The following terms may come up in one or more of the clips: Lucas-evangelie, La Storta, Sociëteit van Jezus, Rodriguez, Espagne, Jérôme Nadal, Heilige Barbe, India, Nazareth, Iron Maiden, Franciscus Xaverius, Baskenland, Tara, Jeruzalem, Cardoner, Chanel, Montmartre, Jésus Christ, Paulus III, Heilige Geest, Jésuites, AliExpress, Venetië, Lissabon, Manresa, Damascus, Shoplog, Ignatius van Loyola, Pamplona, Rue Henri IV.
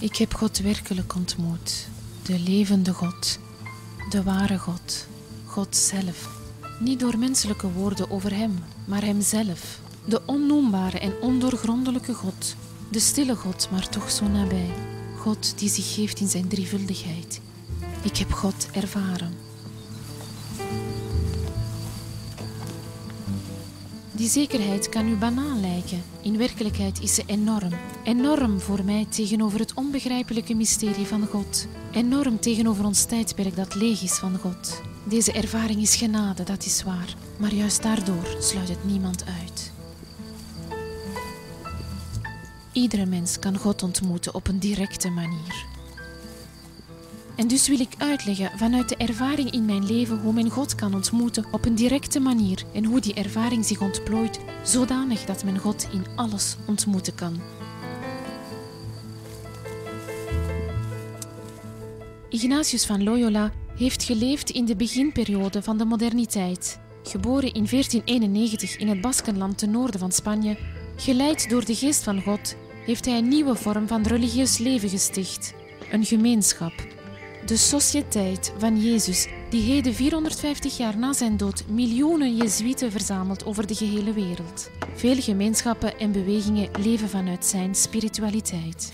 Ik heb God werkelijk ontmoet, de levende God, de ware God, God zelf. Niet door menselijke woorden over Hem, maar Hemzelf. De onnoembare en ondoorgrondelijke God, de stille God, maar toch zo nabij. God die zich geeft in zijn drievuldigheid. Ik heb God ervaren. Die zekerheid kan u banaal lijken. In werkelijkheid is ze enorm. Enorm voor mij tegenover het onbegrijpelijke mysterie van God. Enorm tegenover ons tijdperk dat leeg is van God. Deze ervaring is genade, dat is waar. Maar juist daardoor sluit het niemand uit. Iedere mens kan God ontmoeten op een directe manier. En dus wil ik uitleggen vanuit de ervaring in mijn leven hoe men God kan ontmoeten op een directe manier en hoe die ervaring zich ontplooit zodanig dat men God in alles ontmoeten kan. Ignatius van Loyola heeft geleefd in de beginperiode van de moderniteit. Geboren in 1491 in het Baskenland ten noorden van Spanje, geleid door de geest van God, heeft hij een nieuwe vorm van religieus leven gesticht. Een gemeenschap. De Sociëteit van Jezus, die heden 450 jaar na zijn dood miljoenen Jezuïeten verzamelt over de gehele wereld. Veel gemeenschappen en bewegingen leven vanuit zijn spiritualiteit.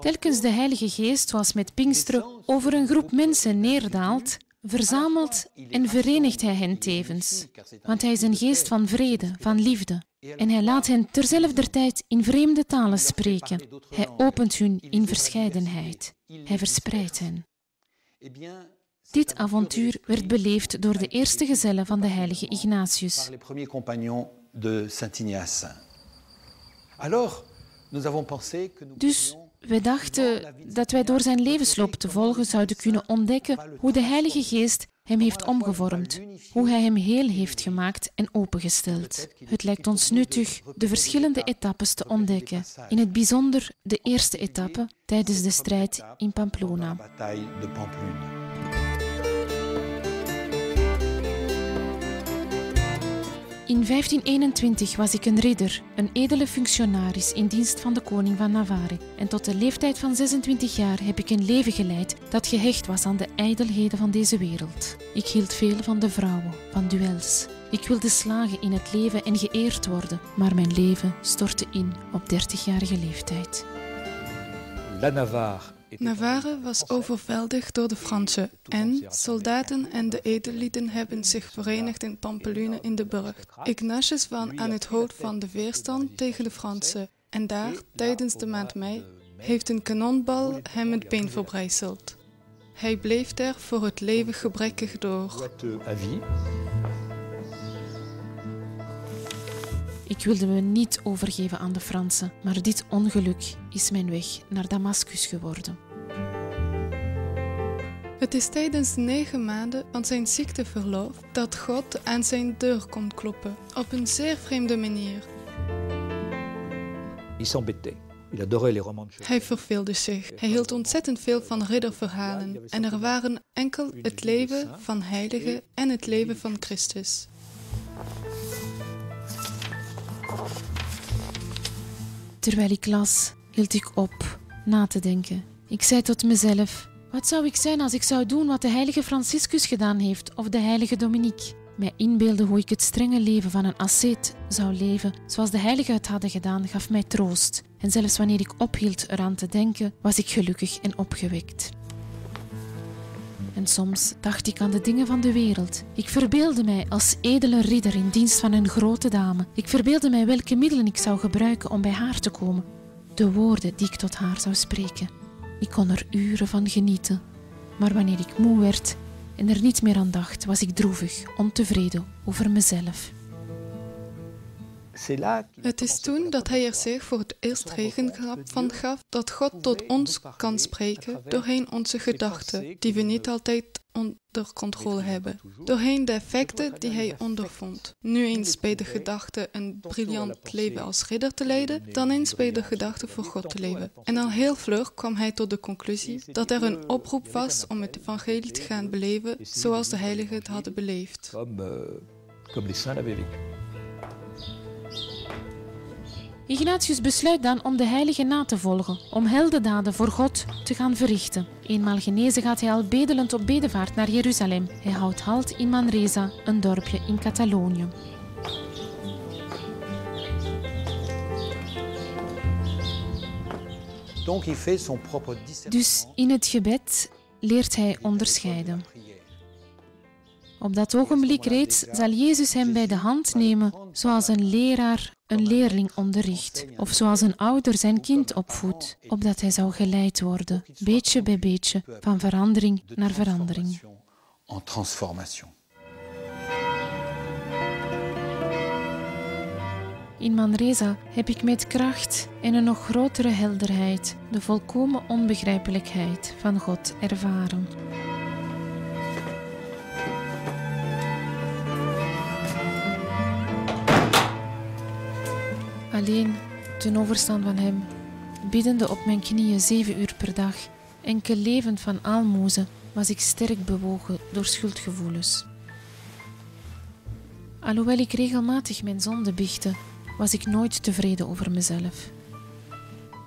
Telkens de Heilige Geest, zoals met Pinksteren, over een groep mensen neerdaalt, verzamelt en verenigt hij hen tevens, want hij is een geest van vrede, van liefde. En hij laat hen terzelfder tijd in vreemde talen spreken. Hij opent hun in verscheidenheid. Hij verspreidt hen. Dit avontuur werd beleefd door de eerste gezellen van de heilige Ignatius. Dus we dachten dat wij door zijn levensloop te volgen zouden kunnen ontdekken hoe de Heilige Geest hem heeft omgevormd, hoe hij hem heel heeft gemaakt en opengesteld. Het lijkt ons nuttig de verschillende etappes te ontdekken, in het bijzonder de eerste etappe tijdens de strijd in Pamplona. In 1521 was ik een ridder, een edele functionaris in dienst van de koning van Navarre. En tot de leeftijd van 26 jaar heb ik een leven geleid dat gehecht was aan de ijdelheden van deze wereld. Ik hield veel van de vrouwen, van duels. Ik wilde slagen in het leven en geëerd worden, maar mijn leven stortte in op 30-jarige leeftijd. La Navarre. Navarre was overweldigd door de Fransen en soldaten en de edellieden hebben zich verenigd in Pampelune in de burcht. Ignatius was aan het hoofd van de weerstand tegen de Fransen en daar, tijdens de maand mei, heeft een kanonbal hem het been verbrijzeld. Hij bleef daar voor het leven gebrekkig door. Ik wilde me niet overgeven aan de Fransen, maar dit ongeluk is mijn weg naar Damascus geworden. Het is tijdens 9 maanden van zijn ziekteverlof dat God aan zijn deur komt kloppen, op een zeer vreemde manier. Hij verveelde zich. Hij hield ontzettend veel van ridderverhalen en er waren enkel het leven van heiligen en het leven van Christus. Terwijl ik las, hield ik op na te denken. Ik zei tot mezelf, wat zou ik zijn als ik zou doen wat de heilige Franciscus gedaan heeft of de heilige Dominique? Mij inbeelden hoe ik het strenge leven van een asceet zou leven, zoals de heiligen het hadden gedaan, gaf mij troost. En zelfs wanneer ik ophield eraan te denken, was ik gelukkig en opgewekt. En soms dacht ik aan de dingen van de wereld. Ik verbeeldde mij als edele ridder in dienst van een grote dame. Ik verbeeldde mij welke middelen ik zou gebruiken om bij haar te komen. De woorden die ik tot haar zou spreken. Ik kon er uren van genieten. Maar wanneer ik moe werd en er niet meer aan dacht, was ik droevig, ontevreden over mezelf. Het is toen dat hij er zich voor het eerst rekenschap van gaf dat God tot ons kan spreken doorheen onze gedachten, die we niet altijd onder controle hebben, doorheen de effecten die hij ondervond. Nu eens bij de gedachte een briljant leven als ridder te leiden, dan eens bij de gedachte voor God te leven. En al heel vlug kwam hij tot de conclusie dat er een oproep was om het evangelie te gaan beleven zoals de heiligen het hadden beleefd. Ignatius besluit dan om de heiligen na te volgen, om heldendaden voor God te gaan verrichten. Eenmaal genezen gaat hij al bedelend op bedevaart naar Jeruzalem. Hij houdt halt in Manresa, een dorpje in Catalonië. Dus in het gebed leert hij onderscheiden. Op dat ogenblik reeds zal Jezus hem bij de hand nemen, zoals een leraar een leerling onderricht, of zoals een ouder zijn kind opvoedt, opdat hij zou geleid worden, beetje bij beetje, van verandering naar verandering. In Manresa heb ik met kracht en een nog grotere helderheid de volkomen onbegrijpelijkheid van God ervaren. Alleen ten overstaan van hem, biddende op mijn knieën 7 uur per dag, enkel levend van aalmozen, was ik sterk bewogen door schuldgevoelens. Alhoewel ik regelmatig mijn zonde biechtte, was ik nooit tevreden over mezelf.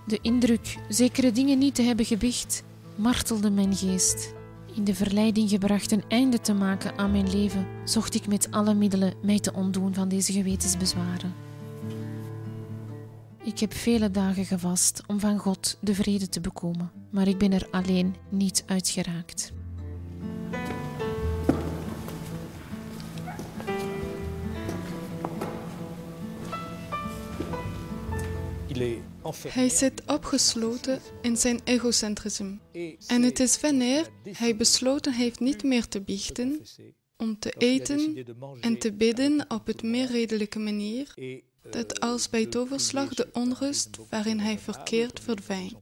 De indruk zekere dingen niet te hebben gebiecht, martelde mijn geest. In de verleiding gebracht een einde te maken aan mijn leven, zocht ik met alle middelen mij te ontdoen van deze gewetensbezwaren. Ik heb vele dagen gevast om van God de vrede te bekomen, maar ik ben er alleen niet uitgeraakt. Hij zit opgesloten in zijn egocentrisme. En het is wanneer hij besloten heeft niet meer te biechten, om te eten en te bidden op het meer redelijke manier, dat als bij toverslag de onrust waarin hij verkeert verdwijnt.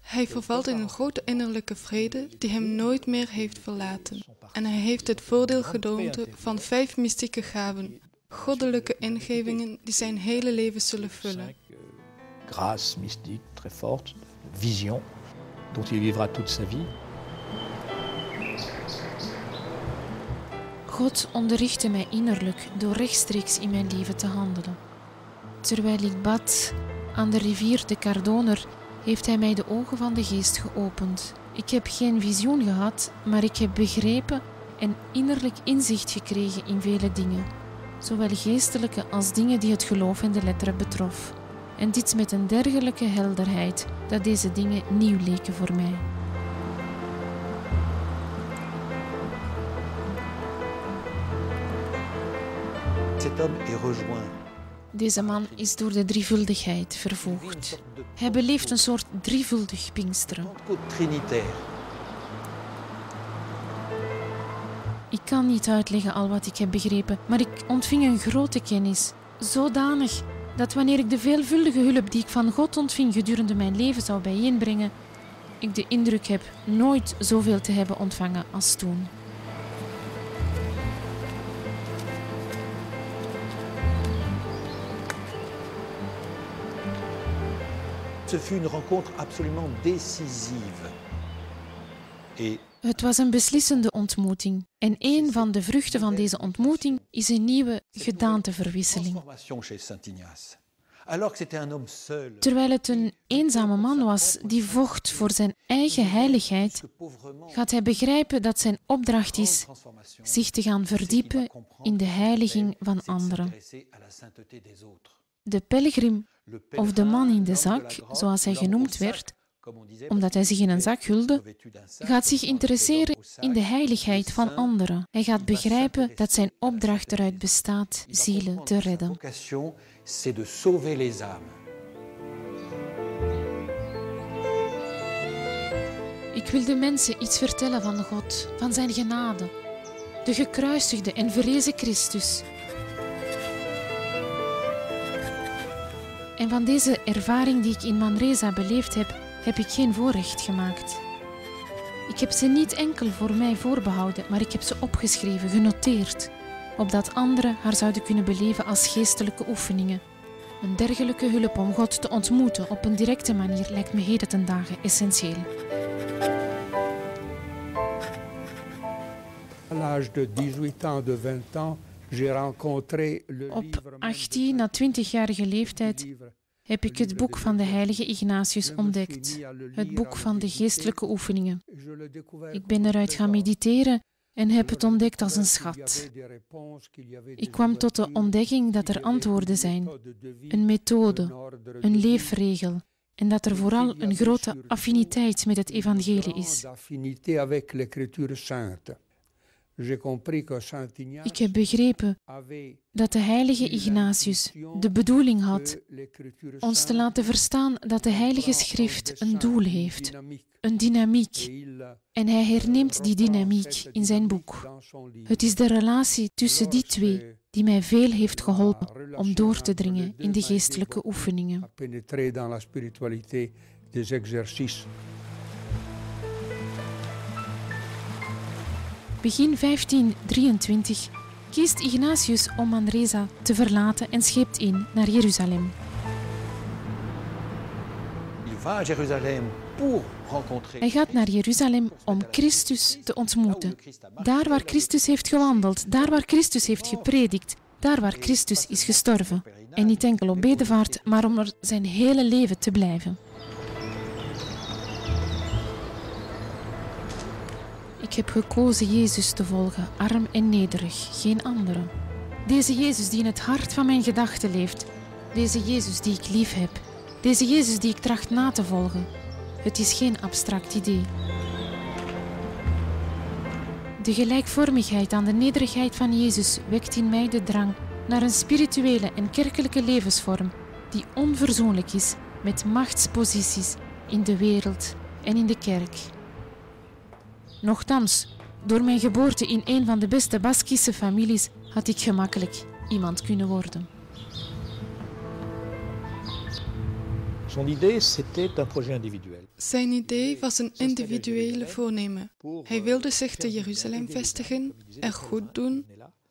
Hij vervalt in een grote innerlijke vrede die hem nooit meer heeft verlaten. En hij heeft het voordeel genoten van 5 mystieke gaven, goddelijke ingevingen die zijn hele leven zullen vullen. Grâce mystique, très forte, vision, dont il vivra toute sa vie. God onderrichtte mij innerlijk door rechtstreeks in mijn leven te handelen. Terwijl ik bad aan de rivier de Cardoner, heeft hij mij de ogen van de geest geopend. Ik heb geen visioen gehad, maar ik heb begrepen en innerlijk inzicht gekregen in vele dingen, zowel geestelijke als dingen die het geloof en de letteren betrof. En dit met een dergelijke helderheid dat deze dingen nieuw leken voor mij. Deze man is door de drievuldigheid vervolgd. Hij beleeft een soort drievuldig Pinksteren. Ik kan niet uitleggen al wat ik heb begrepen, maar ik ontving een grote kennis. Zodanig dat wanneer ik de veelvuldige hulp die ik van God ontving gedurende mijn leven zou bijeenbrengen, ik de indruk heb nooit zoveel te hebben ontvangen als toen. Het was een beslissende ontmoeting. En een van de vruchten van deze ontmoeting is een nieuwe gedaanteverwisseling. Terwijl het een eenzame man was die vocht voor zijn eigen heiligheid, gaat hij begrijpen dat zijn opdracht is zich te gaan verdiepen in de heiliging van anderen. De pelgrim, of de man in de zak, zoals hij genoemd werd, omdat hij zich in een zak hulde, gaat zich interesseren in de heiligheid van anderen. Hij gaat begrijpen dat zijn opdracht eruit bestaat zielen te redden. Ik wil de mensen iets vertellen van God, van zijn genade, de gekruisigde en verrezen Christus. En van deze ervaring die ik in Manresa beleefd heb, heb ik geen voorrecht gemaakt. Ik heb ze niet enkel voor mij voorbehouden, maar ik heb ze opgeschreven, genoteerd, opdat anderen haar zouden kunnen beleven als geestelijke oefeningen. Een dergelijke hulp om God te ontmoeten op een directe manier lijkt me heden ten dagen essentieel. Op 18 à 20-jarige leeftijd heb ik het boek van de heilige Ignatius ontdekt, het boek van de geestelijke oefeningen. Ik ben eruit gaan mediteren en heb het ontdekt als een schat. Ik kwam tot de ontdekking dat er antwoorden zijn, een methode, een leefregel, en dat er vooral een grote affiniteit met het evangelie is. Ik heb begrepen dat de heilige Ignatius de bedoeling had ons te laten verstaan dat de Heilige Schrift een doel heeft, een dynamiek, en hij herneemt die dynamiek in zijn boek. Het is de relatie tussen die twee die mij veel heeft geholpen om door te dringen in de geestelijke oefeningen. Begin 1523 kiest Ignatius om Manresa te verlaten en scheept in naar Jeruzalem. Hij gaat naar Jeruzalem om Christus te ontmoeten. Daar waar Christus heeft gewandeld, daar waar Christus heeft gepredikt, daar waar Christus is gestorven. En niet enkel op bedevaart, maar om er zijn hele leven te blijven. Ik heb gekozen Jezus te volgen, arm en nederig, geen andere. Deze Jezus die in het hart van mijn gedachten leeft. Deze Jezus die ik lief heb. Deze Jezus die ik tracht na te volgen. Het is geen abstract idee. De gelijkvormigheid aan de nederigheid van Jezus wekt in mij de drang naar een spirituele en kerkelijke levensvorm die onverzoenlijk is met machtsposities in de wereld en in de kerk. Nochtans, door mijn geboorte in een van de beste Baskische families had ik gemakkelijk iemand kunnen worden. Zijn idee was een individuele voornemen. Hij wilde zich te Jeruzalem vestigen, er goed doen,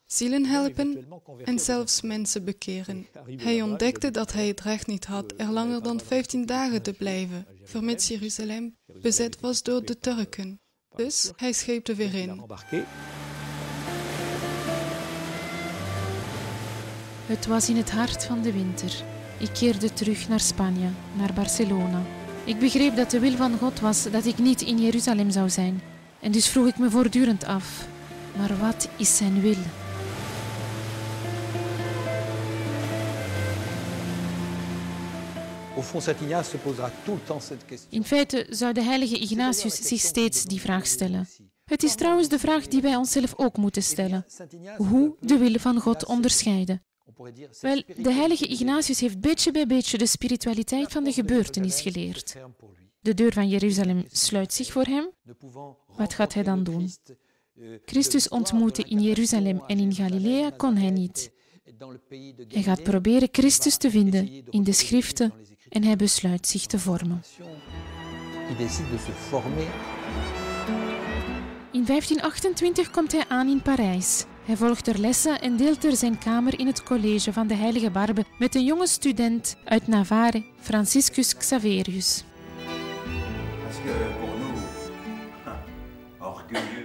zielen helpen en zelfs mensen bekeren. Hij ontdekte dat hij het recht niet had er langer dan 15 dagen te blijven, vermits Jeruzalem bezet was door de Turken. Dus hij scheepte weer in. Het was in het hart van de winter. Ik keerde terug naar Spanje, naar Barcelona. Ik begreep dat de wil van God was dat ik niet in Jeruzalem zou zijn. En dus vroeg ik me voortdurend af, maar wat is zijn wil? In feite zou de heilige Ignatius zich steeds die vraag stellen. Het is trouwens de vraag die wij onszelf ook moeten stellen. Hoe de wil van God onderscheiden? Wel, de heilige Ignatius heeft beetje bij beetje de spiritualiteit van de gebeurtenis geleerd. De deur van Jeruzalem sluit zich voor hem. Wat gaat hij dan doen? Christus ontmoeten in Jeruzalem en in Galilea kon hij niet. Hij gaat proberen Christus te vinden in de schriften en hij besluit zich te vormen. In 1528 komt hij aan in Parijs. Hij volgt er lessen en deelt er zijn kamer in het college van de Heilige Barbe met een jonge student uit Navarre, Franciscus Xaverius.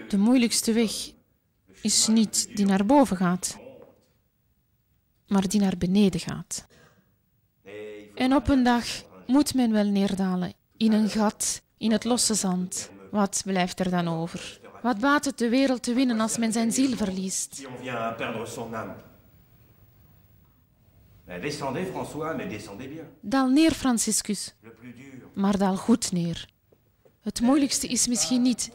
De moeilijkste weg is niet die naar boven gaat, maar die naar beneden gaat. En op een dag moet men wel neerdalen, in een gat, in het losse zand. Wat blijft er dan over? Wat baat het de wereld te winnen als men zijn ziel verliest? Daal neer, Franciscus, maar daal goed neer. Het moeilijkste is misschien niet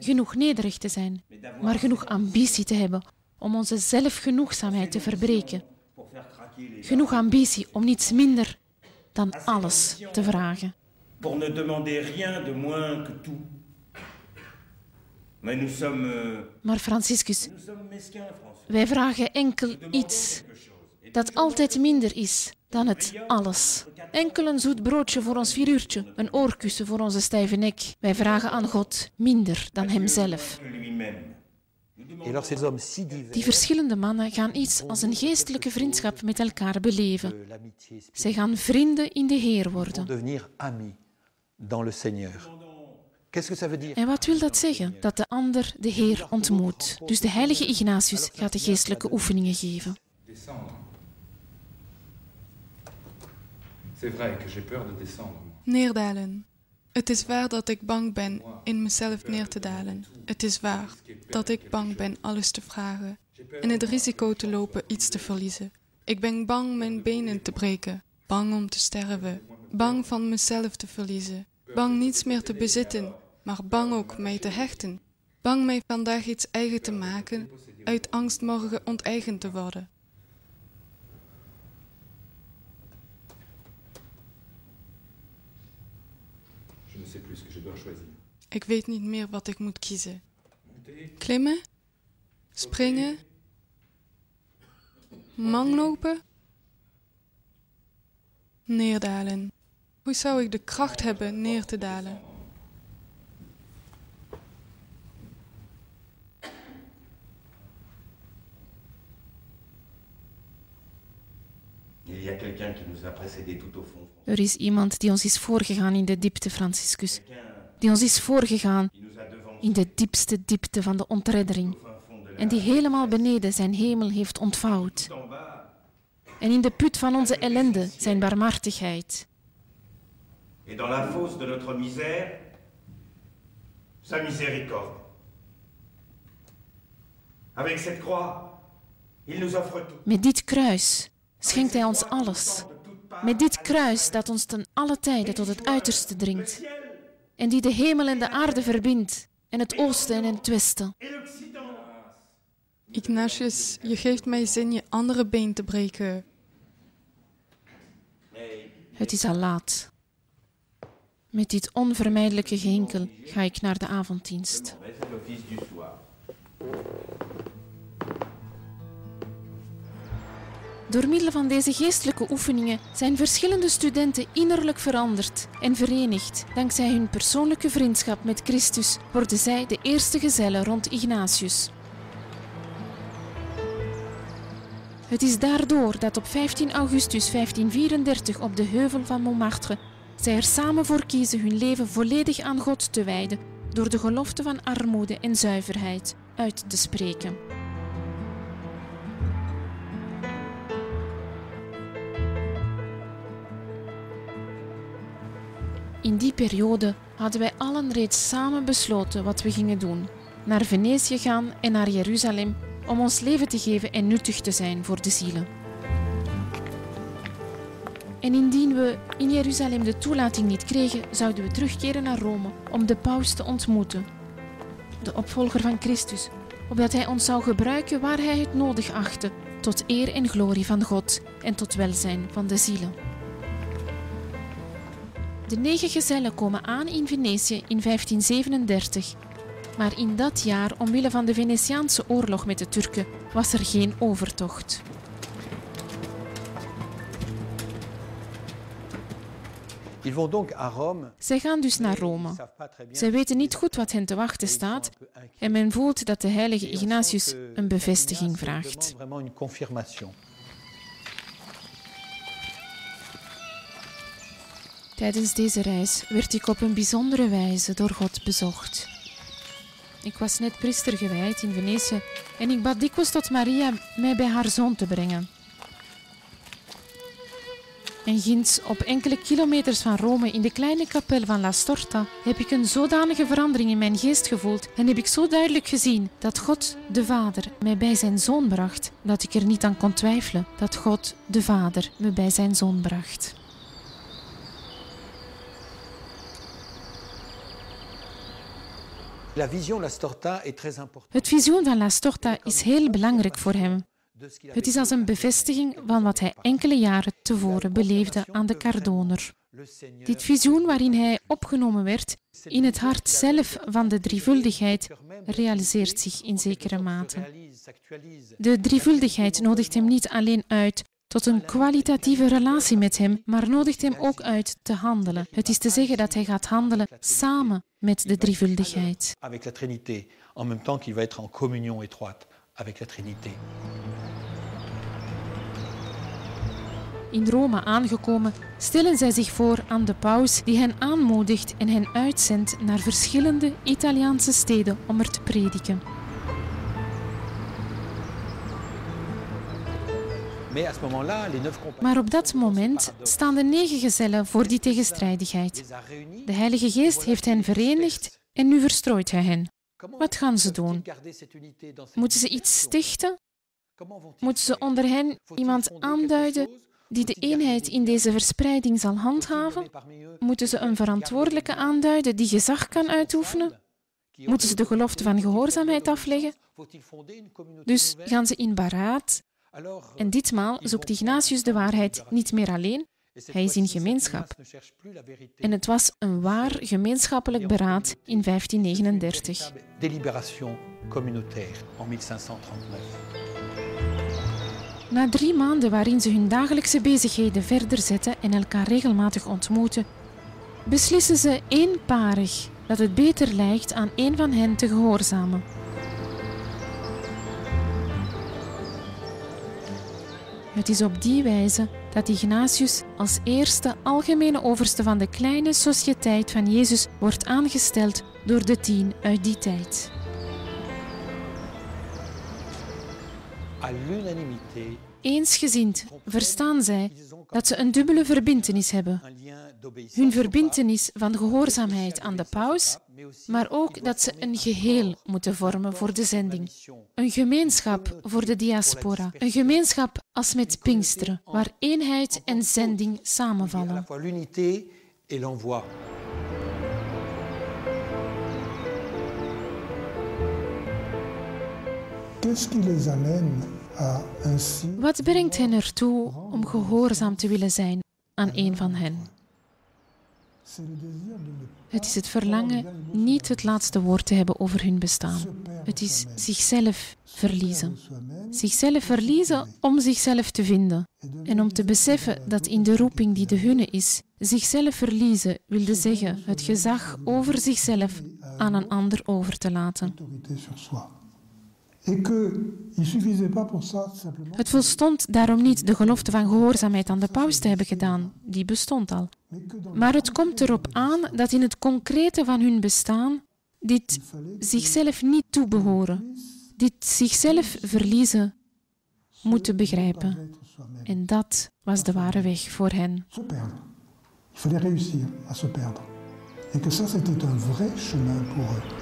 genoeg nederig te zijn, maar genoeg ambitie te hebben om onze zelfgenoegzaamheid te verbreken. Genoeg ambitie om niets minder dan alles te vragen. Maar Franciscus, wij vragen enkel iets dat altijd minder is dan het alles. Enkel een zoet broodje voor ons 4 uurtje, een oorkussen voor onze stijve nek. Wij vragen aan God minder dan Hemzelf. Die verschillende mannen gaan iets als een geestelijke vriendschap met elkaar beleven. Zij gaan vrienden in de Heer worden. En wat wil dat zeggen? Dat de ander de Heer ontmoet. Dus de heilige Ignatius gaat de geestelijke oefeningen geven. Neerdalen. Het is waar dat ik bang ben in mezelf neer te dalen. Het is waar dat ik bang ben alles te vragen en het risico te lopen iets te verliezen. Ik ben bang mijn benen te breken, bang om te sterven, bang van mezelf te verliezen, bang niets meer te bezitten, maar bang ook mij te hechten, bang mij vandaag iets eigen te maken, uit angst morgen onteigend te worden. Ik weet niet meer wat ik moet kiezen. Klimmen? Springen? Manglopen? Neerdalen. Hoe zou ik de kracht hebben neer te dalen? Er is iemand die ons is voorgegaan in de diepte, Franciscus. Die ons is voorgegaan in de diepste diepte van de ontreddering. En die helemaal beneden zijn hemel heeft ontvouwd. En in de put van onze ellende zijn barmhartigheid. En dans la fosse de notre misère, sa miséricorde. Avec cette croix, il nous offre tout. Met dit kruis schenkt Hij ons alles. Met dit kruis dat ons ten alle tijde tot het uiterste dringt. En die de hemel en de aarde verbindt, en het oosten en het westen. Ignatius, je geeft mij zin je andere been te breken. Het is al laat. Met dit onvermijdelijke gehinkel ga ik naar de avonddienst. Door middel van deze geestelijke oefeningen zijn verschillende studenten innerlijk veranderd en verenigd. Dankzij hun persoonlijke vriendschap met Christus worden zij de eerste gezellen rond Ignatius. Het is daardoor dat op 15 augustus 1534 op de heuvel van Montmartre zij er samen voor kiezen hun leven volledig aan God te wijden door de gelofte van armoede en zuiverheid uit te spreken. In die periode hadden wij allen reeds samen besloten wat we gingen doen. Naar Venetië gaan en naar Jeruzalem om ons leven te geven en nuttig te zijn voor de zielen. En indien we in Jeruzalem de toelating niet kregen, zouden we terugkeren naar Rome om de paus te ontmoeten. De opvolger van Christus, opdat hij ons zou gebruiken waar hij het nodig achtte, tot eer en glorie van God en tot welzijn van de zielen. De 9 gezellen komen aan in Venetië in 1537. Maar in dat jaar, omwille van de Venetiaanse oorlog met de Turken, was er geen overtocht. Zij gaan dus naar Rome. Zij weten niet goed wat hen te wachten staat en men voelt dat de heilige Ignatius een bevestiging vraagt. Tijdens deze reis werd ik op een bijzondere wijze door God bezocht. Ik was net priester gewijd in Venetië en ik bad dikwijls tot Maria mij bij haar zoon te brengen. En ginds, op enkele kilometers van Rome, in de kleine kapel van La Storta, heb ik een zodanige verandering in mijn geest gevoeld en heb ik zo duidelijk gezien dat God de Vader mij bij zijn zoon bracht, dat ik er niet aan kon twijfelen dat God de Vader me bij zijn zoon bracht. Het visioen van La Storta is heel belangrijk voor hem. Het is als een bevestiging van wat hij enkele jaren tevoren beleefde aan de Cardoner. Dit visioen waarin hij opgenomen werd, in het hart zelf van de drievuldigheid, realiseert zich in zekere mate. De drievuldigheid nodigt hem niet alleen uit tot een kwalitatieve relatie met hem, maar nodigt hem ook uit te handelen. Het is te zeggen dat hij gaat handelen samen met de drievuldigheid. Avec la Trinité, en même temps qu'il va être en communion étroite avec la Trinité. In Rome aangekomen, stellen zij zich voor aan de paus die hen aanmoedigt en hen uitzendt naar verschillende Italiaanse steden om er te prediken. Maar op dat moment staan de 9 gezellen voor die tegenstrijdigheid. De Heilige Geest heeft hen verenigd en nu verstrooit hij hen. Wat gaan ze doen? Moeten ze iets stichten? Moeten ze onder hen iemand aanduiden die de eenheid in deze verspreiding zal handhaven? Moeten ze een verantwoordelijke aanduiden die gezag kan uitoefenen? Moeten ze de gelofte van gehoorzaamheid afleggen? Dus gaan ze in beraad. En ditmaal zoekt Ignatius de waarheid niet meer alleen, hij is in gemeenschap. En het was een waar gemeenschappelijk beraad in 1539. Na 3 maanden waarin ze hun dagelijkse bezigheden verder zetten en elkaar regelmatig ontmoeten, beslissen ze eenparig dat het beter lijkt aan één van hen te gehoorzamen. Het is op die wijze dat Ignatius als eerste algemene overste van de kleine Sociëteit van Jezus wordt aangesteld door de 10 uit die tijd. Eensgezind verstaan zij dat ze een dubbele verbintenis hebben. Hun verbintenis van gehoorzaamheid aan de paus, maar ook dat ze een geheel moeten vormen voor de zending. Een gemeenschap voor de diaspora. Een gemeenschap als met Pinksteren, waar eenheid en zending samenvallen. Wat brengt hen ertoe om gehoorzaam te willen zijn aan een van hen? Het is het verlangen niet het laatste woord te hebben over hun bestaan. Het is zichzelf verliezen. Zichzelf verliezen om zichzelf te vinden. En om te beseffen dat in de roeping die de hunne is, zichzelf verliezen wilde zeggen het gezag over zichzelf aan een ander over te laten. Het volstond daarom niet de gelofte van gehoorzaamheid aan de paus te hebben gedaan, die bestond al. Maar het komt erop aan dat in het concrete van hun bestaan dit zichzelf niet toebehoren, dit zichzelf verliezen moeten begrijpen. En dat was de ware weg voor hen. Il fallait réussir à se perdre. Et que ça, c'était un vrai chemin pour eux.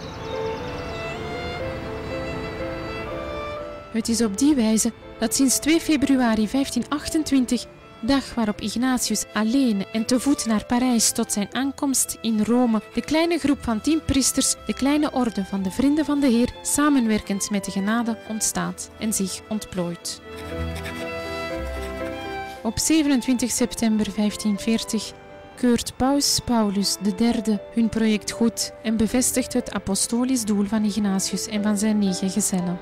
Het is op die wijze dat sinds 2 februari 1528, dag waarop Ignatius alleen en te voet naar Parijs tot zijn aankomst in Rome, de kleine groep van 10 priesters, de kleine orde van de Vrienden van de Heer, samenwerkend met de genade ontstaat en zich ontplooit. Op 27 september 1540 keurt paus Paulus III hun project goed en bevestigt het apostolisch doel van Ignatius en van zijn 9 gezellen.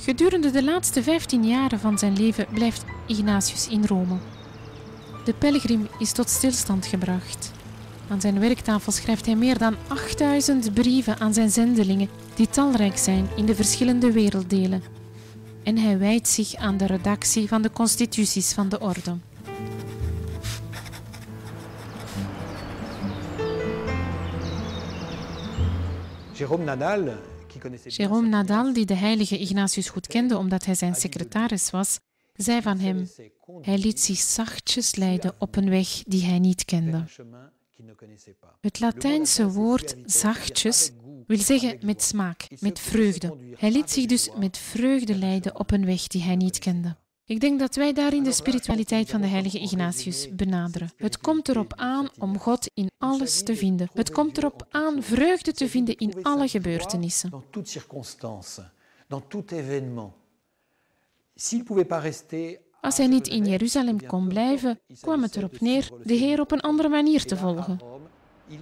Gedurende de laatste 15 jaren van zijn leven blijft Ignatius in Rome. De pelgrim is tot stilstand gebracht. Aan zijn werktafel schrijft hij meer dan 8000 brieven aan zijn zendelingen, die talrijk zijn in de verschillende werelddelen. En hij wijdt zich aan de redactie van de constituties van de orde. Jérôme Nadal... Jérôme Nadal, die de heilige Ignatius goed kende omdat hij zijn secretaris was, zei van hem: hij liet zich zachtjes leiden op een weg die hij niet kende. Het Latijnse woord zachtjes wil zeggen met smaak, met vreugde. Hij liet zich dus met vreugde leiden op een weg die hij niet kende. Ik denk dat wij daarin de spiritualiteit van de heilige Ignatius benaderen. Het komt erop aan om God in alles te vinden. Het komt erop aan vreugde te vinden in alle gebeurtenissen. Als hij niet in Jeruzalem kon blijven, kwam het erop neer de Heer op een andere manier te volgen.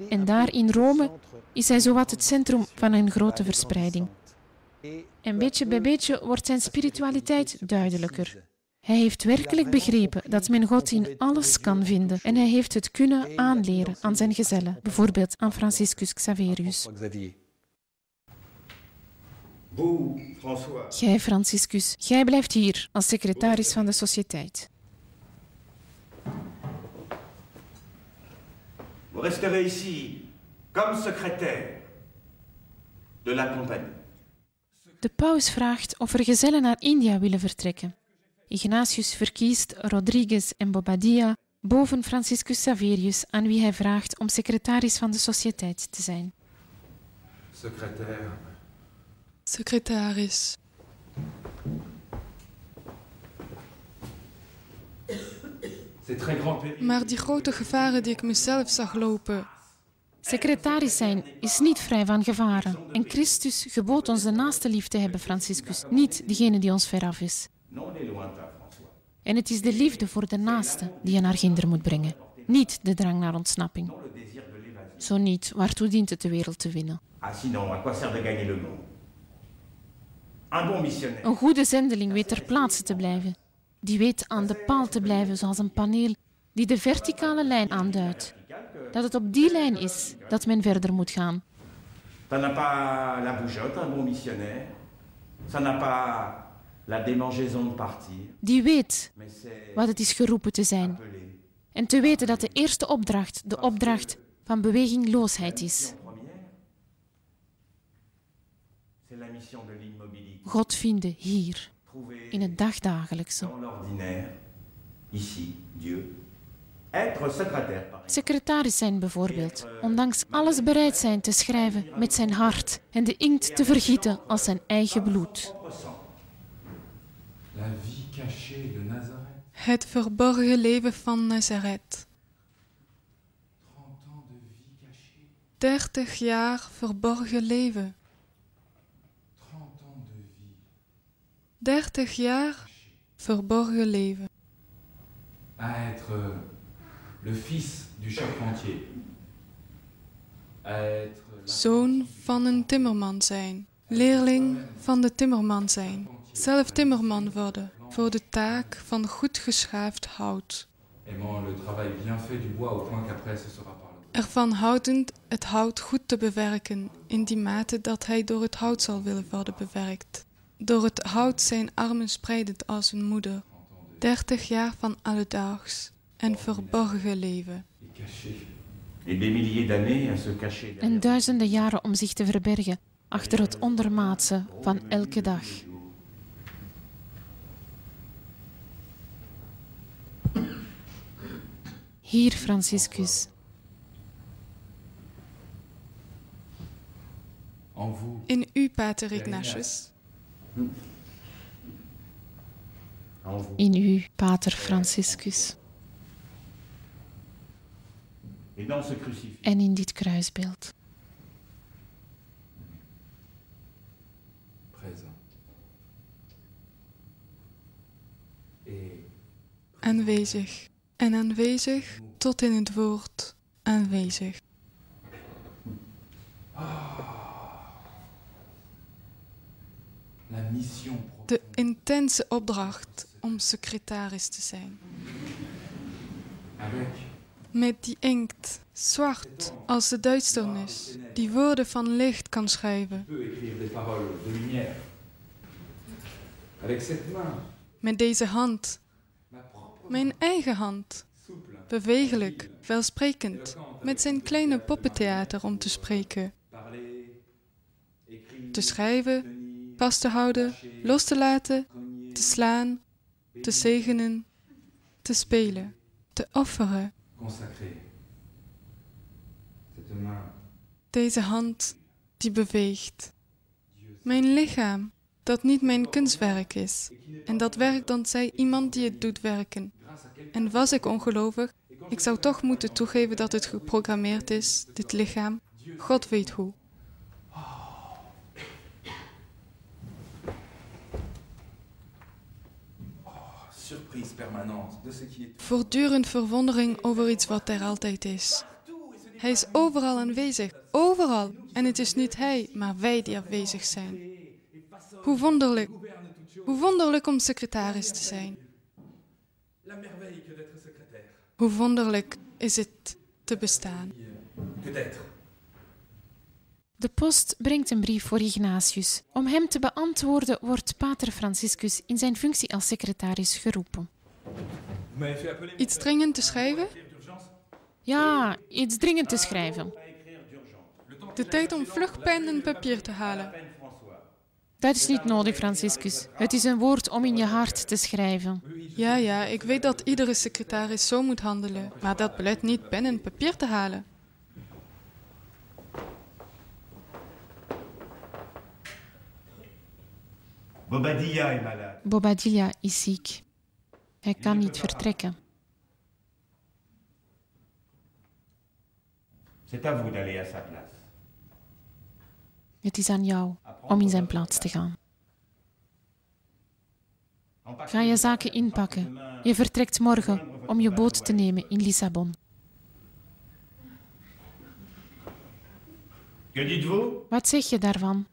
En daar in Rome is hij zowat het centrum van een grote verspreiding. En beetje bij beetje wordt zijn spiritualiteit duidelijker. Hij heeft werkelijk begrepen dat men God in alles kan vinden en hij heeft het kunnen aanleren aan zijn gezellen, bijvoorbeeld aan Franciscus Xaverius. Gij, Franciscus, gij blijft hier als secretaris van de Sociëteit. Vous resterez ici comme secrétaire de la compagnie. De paus vraagt of er gezellen naar India willen vertrekken. Ignatius verkiest Rodriguez en Bobadilla boven Franciscus Xaverius, aan wie hij vraagt om secretaris van de Sociëteit te zijn. Secretaris. Maar die grote gevaren die ik mezelf zag lopen. Secretaris zijn is niet vrij van gevaren. En Christus gebood ons de naaste lief te hebben, Franciscus, niet degene die ons veraf is. En het is de liefde voor de naaste die je naar hinder moet brengen, niet de drang naar ontsnapping. Zo niet, waartoe dient het de wereld te winnen? Een goede zendeling weet ter plaatse te blijven. Die weet aan de paal te blijven, zoals een paneel die de verticale lijn aanduidt. Dat het op die lijn is dat men verder moet gaan. Ça n'a pas la bougeotte, un bon missionnaire. Ça n'a pas la démangeaison de partir. Die weet wat het is geroepen te zijn. En te weten dat de eerste opdracht de opdracht van bewegingloosheid is. God vinden hier, in het dagdagelijkse. Secretaris zijn bijvoorbeeld, ondanks alles bereid zijn te schrijven met zijn hart en de inkt te vergieten als zijn eigen bloed. Het verborgen leven van Nazareth. 30 jaar verborgen leven. 30 jaar verborgen leven. À être le fils du charpentier. Zoon van een timmerman zijn. Leerling van de timmerman zijn. Zelf timmerman worden voor de taak van goed geschaafd hout. Ervan houdend het hout goed te bewerken, in die mate dat hij door het hout zal willen worden bewerkt. Door het hout zijn armen spreidend als een moeder. 30 jaar van alledaags en verborgen leven. En duizenden jaren om zich te verbergen achter het ondermaatse van elke dag. Hier, Franciscus. In u, pater Ignatius. In u, pater Franciscus. En in dit kruisbeeld. Aanwezig. En aanwezig tot in het woord aanwezig. De intense opdracht om secretaris te zijn. Met die inkt, zwart als de duisternis, die woorden van licht kan schrijven. Met deze hand, mijn eigen hand, bewegelijk, welsprekend, met zijn kleine poppentheater om te spreken, te schrijven, vast te houden, los te laten, te slaan, te zegenen, te spelen, te offeren. Deze hand die beweegt. Mijn lichaam, dat niet mijn kunstwerk is. En dat werkt dankzij iemand die het doet werken. En was ik ongelovig, ik zou toch moeten toegeven dat het geprogrammeerd is, dit lichaam. God weet hoe. Voortdurend verwondering over iets wat er altijd is. Hij is overal aanwezig, overal, En het is niet hij, maar wij die afwezig zijn. Hoe wonderlijk om secretaris te zijn. Hoe wonderlijk is het te bestaan. De post brengt een brief voor Ignatius. Om hem te beantwoorden wordt pater Franciscus in zijn functie als secretaris geroepen. Iets dringend te schrijven? Ja, iets dringend te schrijven. De tijd om vlug pen en papier te halen. Dat is niet nodig, Franciscus. Het is een woord om in je hart te schrijven. Ja, ik weet dat iedere secretaris zo moet handelen, maar dat belet niet pen en papier te halen. Bobadilla is ziek. Hij kan niet vertrekken. Het is aan jou om in zijn plaats te gaan. Ga je zaken inpakken. Je vertrekt morgen om je boot te nemen in Lissabon. Wat zeg je daarvan?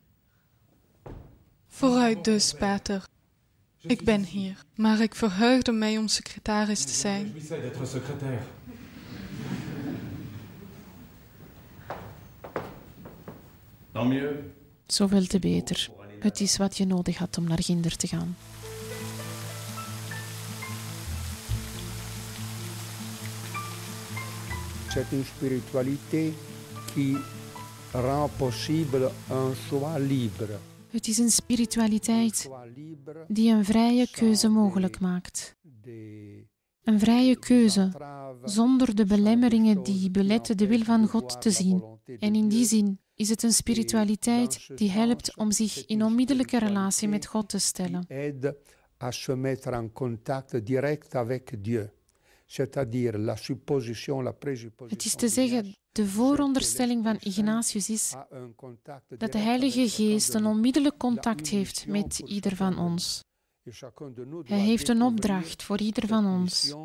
Vooruit dus, pater. Ik ben hier, maar ik verheugde mij om secretaris te zijn. Zoveel te beter. Het is wat je nodig had om naar Ginder te gaan. C'est une spiritualité qui rend possible un choix libre. Het is een spiritualiteit die een vrije keuze mogelijk maakt. Een vrije keuze, zonder de belemmeringen die beletten de wil van God te zien. En in die zin is het een spiritualiteit die helpt om zich in onmiddellijke relatie met God te stellen. Het is te zeggen, de vooronderstelling van Ignatius is dat de Heilige Geest een onmiddellijk contact heeft met ieder van ons. Hij heeft een opdracht voor ieder van ons.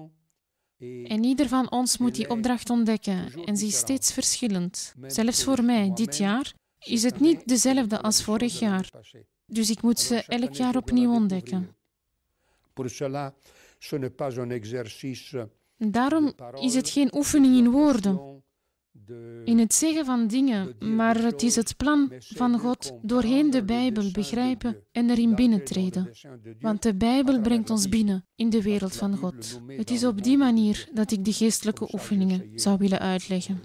En ieder van ons moet die opdracht ontdekken en die is steeds verschillend. Zelfs voor mij, dit jaar, is het niet dezelfde als vorig jaar. Dus ik moet ze elk jaar opnieuw ontdekken. Daarom is het geen oefening in woorden, in het zeggen van dingen, maar het is het plan van God doorheen de Bijbel begrijpen en erin binnentreden. Want de Bijbel brengt ons binnen in de wereld van God. Het is op die manier dat ik de geestelijke oefeningen zou willen uitleggen.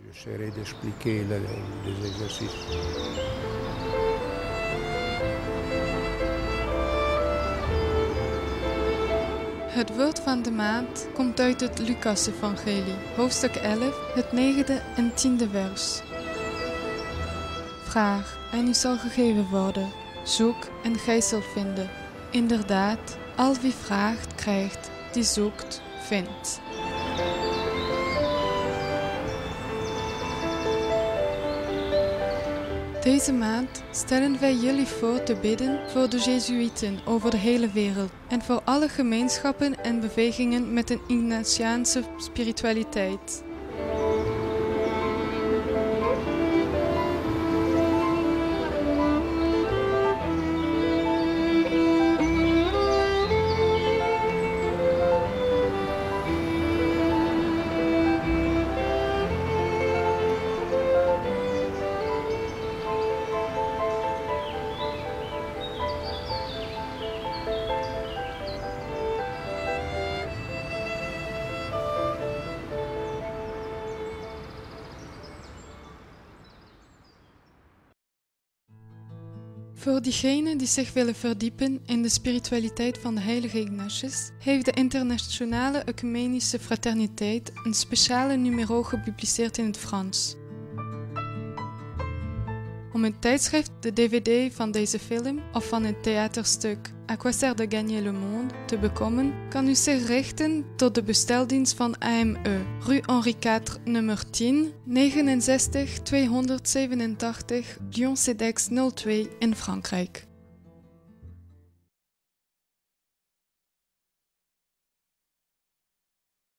Het woord van de maand komt uit het Lucas-evangelie, hoofdstuk 11, het 9e en 10e vers. Vraag, en u zal gegeven worden. Zoek, en gij zult vinden. Inderdaad, al wie vraagt, krijgt, die zoekt, vindt. Deze maand stellen wij jullie voor te bidden voor de Jezuïeten over de hele wereld en voor alle gemeenschappen en bewegingen met een Ignatiaanse spiritualiteit. Voor diegenen die zich willen verdiepen in de spiritualiteit van de heilige Ignatius, heeft de Internationale Ecumenische Fraterniteit een speciale numero gepubliceerd in het Frans. Om het tijdschrift, de dvd van deze film of van het theaterstuk À quoi sert de gagner le monde te bekomen, kan u zich richten tot de besteldienst van AME, Rue Henri IV, nummer 10, 69 287, Lyon-Cedex 02 in Frankrijk.